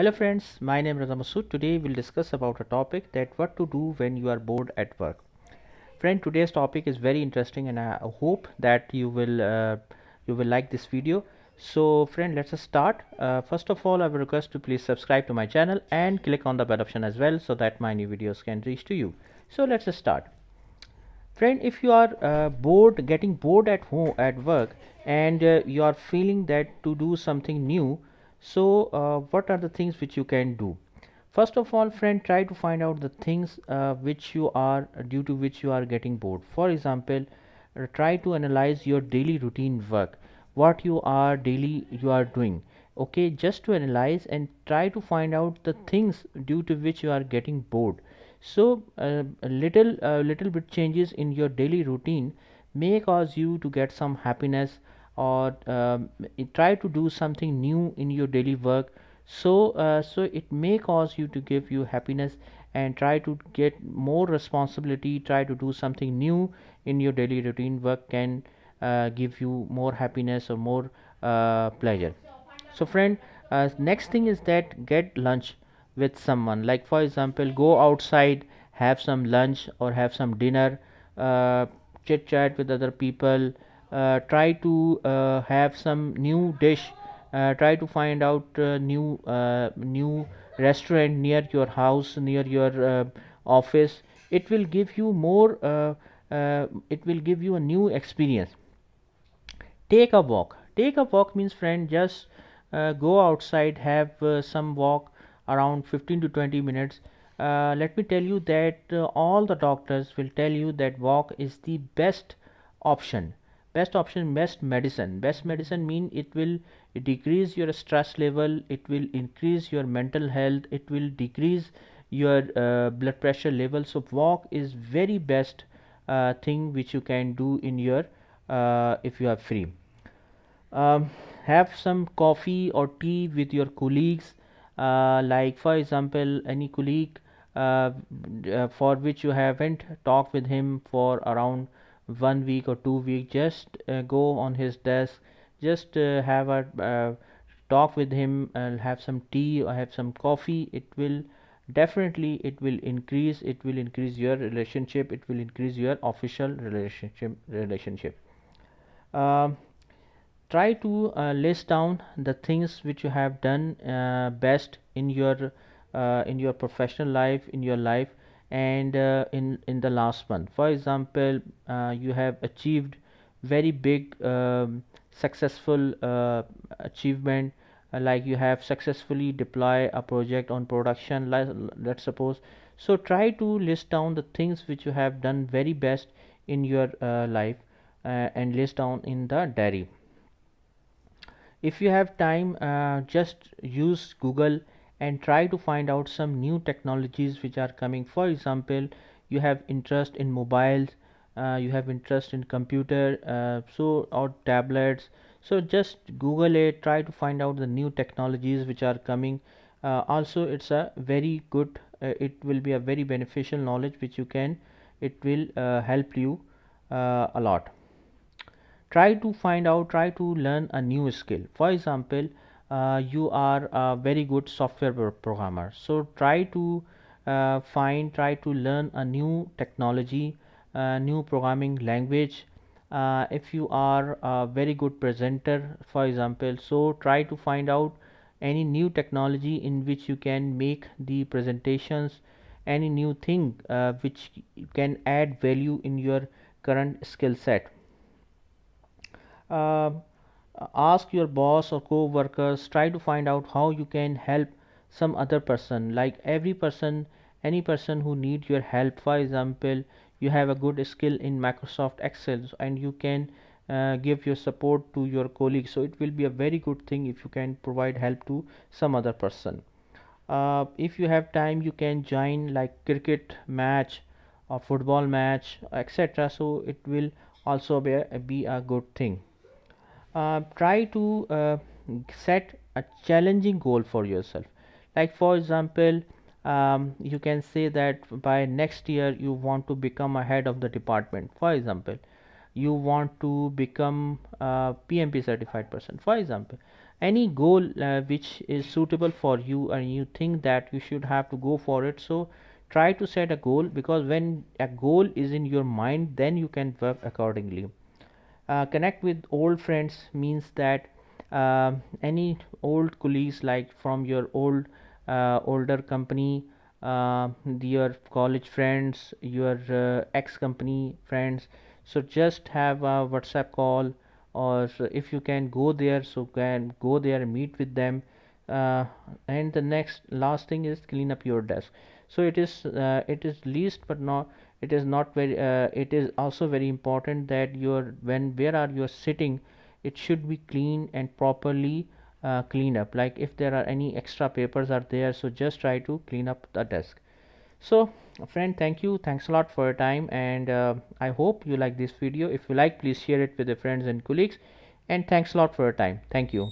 Hello friends, my name is Raza Masood. Today we'll discuss about a topic that what to do when you are bored at work. Friend, today's topic is very interesting and I hope that you will like this video. So friend, let's start. First of all, I will request to please subscribe to my channel and click on the bell option as well so that my new videos can reach to you. So let's start. Friend, if you are getting bored at home at work and you are feeling that to do something new, so what are the things which you can do? First of all, friend, try to find out the things due to which you are getting bored. For example, try to analyze your daily routine work, what you are doing. Okay, just to analyze and try to find out the things due to which you are getting bored. So a little bit changes in your daily routine may cause you to get some happiness, or try to do something new in your daily work, so it may cause you to give you happiness, and try to get more responsibility, try to do something new in your daily routine work can give you more happiness or more pleasure. So friend, next thing is that get lunch with someone. Like for example, go outside, have some lunch or have some dinner, chit chat with other people. Try to have some new dish, try to find out new restaurant near your house, near your office. It will give you more it will give you a new experience. Take a walk means, friend, just go outside, have some walk around 15 to 20 minutes. Let me tell you that all the doctors will tell you that walk is the best option, best medicine mean it will decrease your stress level, it will increase your mental health, it will decrease your blood pressure level. So walk is very best thing which you can do in your if you are free. Have some coffee or tea with your colleagues. Like for example, any colleague for which you haven't talked with him for around 1 week or 2 weeks, just go on his desk, just have a talk with him and have some tea or have some coffee. It will increase your relationship, it will increase your official relationship. Try to list down the things which you have done best in your professional life, in your life, and in the last month. For example, you have achieved very big successful achievement, like you have successfully deployed a project on production, let's suppose. So try to list down the things which you have done very best in your life and list down in the diary. If you have time, just use Google and try to find out some new technologies which are coming. For example, you have interest in mobiles, you have interest in computer, or tablets. So just Google it, try to find out the new technologies which are coming. Also, it's a very good, it will be a very beneficial knowledge which you can, it will help you a lot. Try to find out, try to learn a new skill. For example, you are a very good software programmer, so try to learn a new technology, new programming language. If you are a very good presenter, for example, so try to find out any new technology in which you can make the presentations, any new thing which can add value in your current skill set. Ask your boss or co-workers, try to find out how you can help some other person, like any person who need your help. For example, you have a good skill in Microsoft Excel and you can give your support to your colleagues, so it will be a very good thing if you can provide help to some other person. If you have time, you can join like cricket match or football match, etc. So it will also be a good thing. Try to set a challenging goal for yourself. Like for example, you can say that by next year you want to become a head of the department. For example, you want to become a PMP certified person. For example, any goal which is suitable for you and you think that you should have to go for it. So try to set a goal, because when a goal is in your mind, then you can work accordingly. Connect with old friends means that any old colleagues, like from your old older company, your college friends, your ex company friends. So just have a WhatsApp call, or if you can go there, so can go there and meet with them. And the last thing is clean up your desk. So it is least but not, it is not very it is also very important that your where are you sitting, it should be clean and properly cleaned up. Like if there are any extra papers are there, so just try to clean up the desk. So friend, thanks a lot for your time, and I hope you like this video. If you like, please share it with your friends and colleagues, and thanks a lot for your time. Thank you.